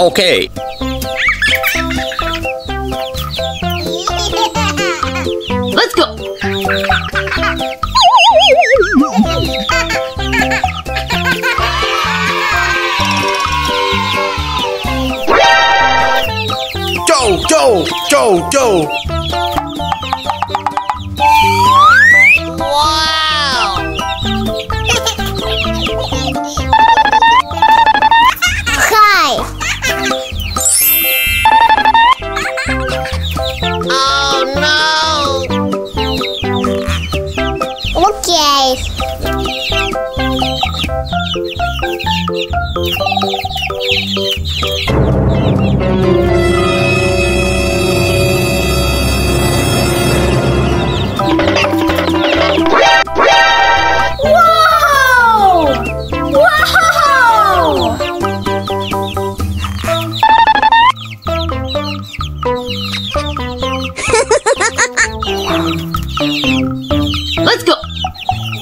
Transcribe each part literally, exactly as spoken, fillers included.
Okay. Let's go. Go, go, go, go. Okay. Let's go.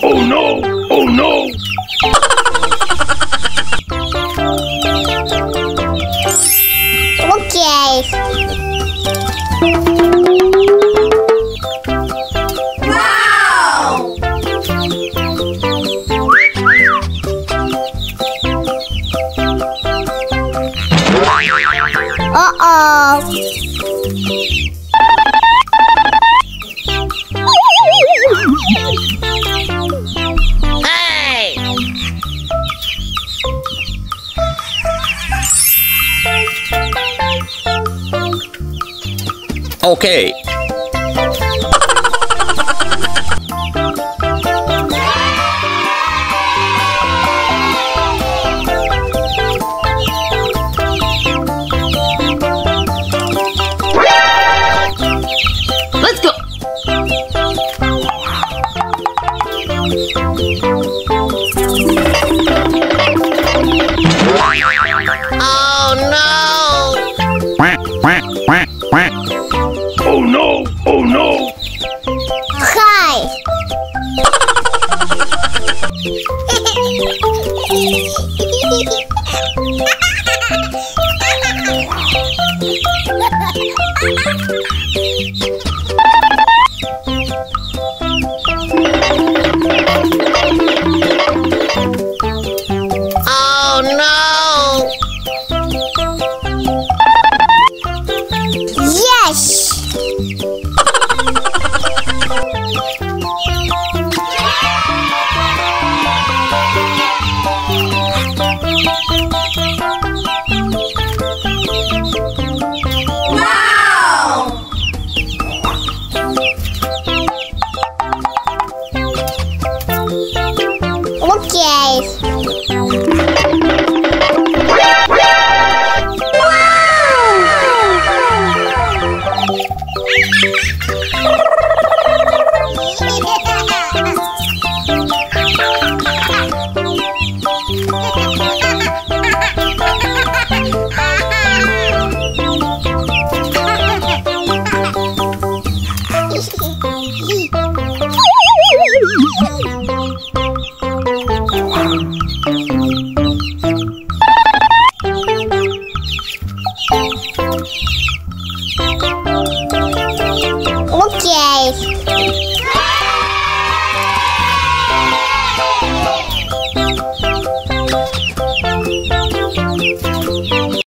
Oh no. Quack, quack, quack, quack. Oh no! Oh no! Hi! Oh no! Yes! Okay.